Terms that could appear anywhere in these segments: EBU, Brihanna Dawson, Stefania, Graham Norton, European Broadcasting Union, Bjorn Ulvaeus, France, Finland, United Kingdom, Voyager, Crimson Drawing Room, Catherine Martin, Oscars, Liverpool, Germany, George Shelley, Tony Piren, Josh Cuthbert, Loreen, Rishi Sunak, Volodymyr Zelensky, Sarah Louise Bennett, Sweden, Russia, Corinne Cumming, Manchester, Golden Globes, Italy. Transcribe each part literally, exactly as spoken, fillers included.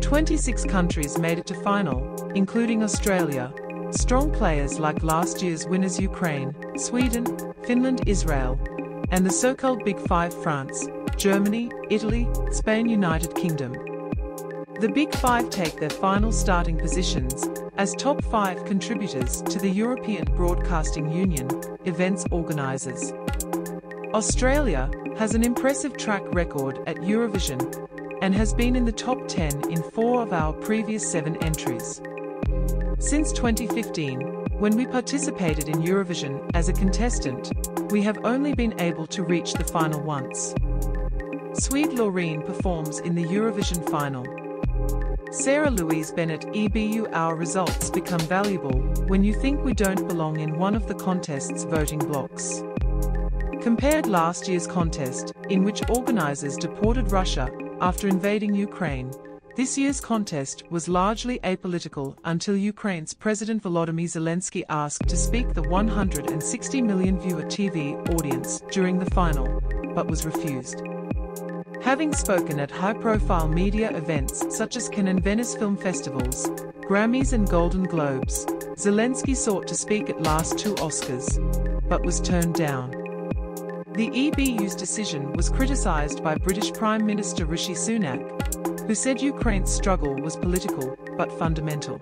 twenty-six countries made it to final, including Australia. Strong players like last year's winners Ukraine, Sweden, Finland, Israel, and the so-called Big Five France, Germany, Italy, Spain, United Kingdom. The Big Five take their final starting positions as top five contributors to the European Broadcasting Union events organisers. Australia has an impressive track record at Eurovision and has been in the top ten in four of our previous seven entries. Since twenty fifteen, when we participated in Eurovision as a contestant, we have only been able to reach the final once. Swede Loreen performs in the Eurovision final. Sarah Louise Bennett E B U Our results become valuable when you think we don't belong in one of the contest's voting blocks. Compared last year's contest, in which organisers deported Russia after invading Ukraine, this year's contest was largely apolitical until Ukraine's President Volodymyr Zelensky asked to speak the one hundred sixty million viewer T V audience during the final, but was refused. Having spoken at high-profile media events such as Cannes and Venice Film Festivals, Grammys and Golden Globes, Zelensky sought to speak at last two Oscars, but was turned down. The E B U's decision was criticised by British Prime Minister Rishi Sunak, who said Ukraine's struggle was political, but fundamental.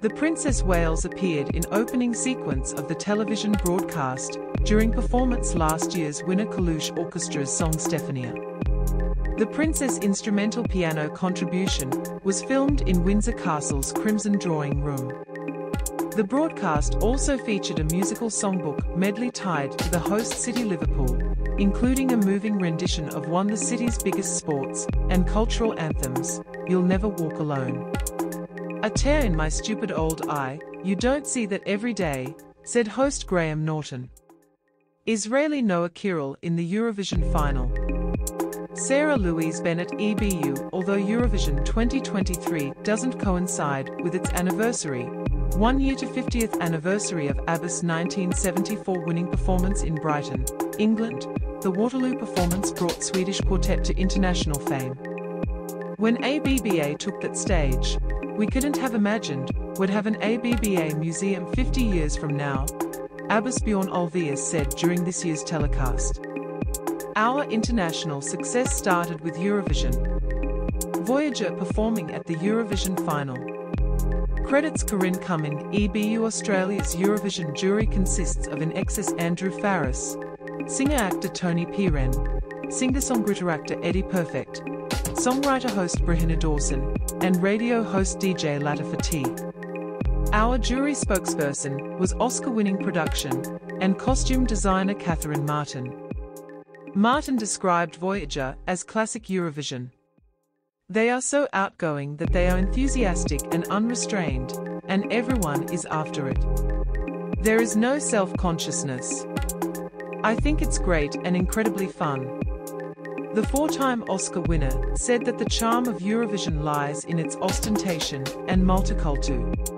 The Princess Wales appeared in opening sequence of the television broadcast during performance last year's winner Kalush Orchestra's song Stefania. The Princess instrumental piano contribution was filmed in Windsor Castle's Crimson Drawing Room. The broadcast also featured a musical songbook medley tied to the host city Liverpool, including a moving rendition of one of the city's biggest sports and cultural anthems, You'll Never Walk Alone. A tear in my stupid old eye, you don't see that every day, said host Graham Norton. Israeli Noa Kirel in the Eurovision final. Sarah Louise Bennett E B U Although Eurovision twenty twenty-three doesn't coincide with its anniversary, one year to fiftieth anniversary of ABBA's nineteen seventy-four winning performance in Brighton, England, the Waterloo performance brought Swedish quartet to international fame. When ABBA took that stage, we couldn't have imagined we'd have an ABBA museum fifty years from now, ABBA's Bjorn Ulvaeus said during this year's telecast. Our international success started with Eurovision. Voyager performing at the Eurovision final. Credits Corinne Cumming E B U Australia's Eurovision jury consists of an actress Andrew Farris, singer-actor Tony Piren, singer-songwriter-actor Eddie Perfect, songwriter-host Brihanna Dawson, and radio host D J Latifa T. Our jury spokesperson was Oscar-winning production and costume designer Catherine Martin. Martin described Voyager as classic Eurovision. They are so outgoing that they are enthusiastic and unrestrained, and everyone is after it. There is no self-consciousness. I think it's great and incredibly fun. The four-time Oscar winner said that the charm of Eurovision lies in its ostentation and multicultural.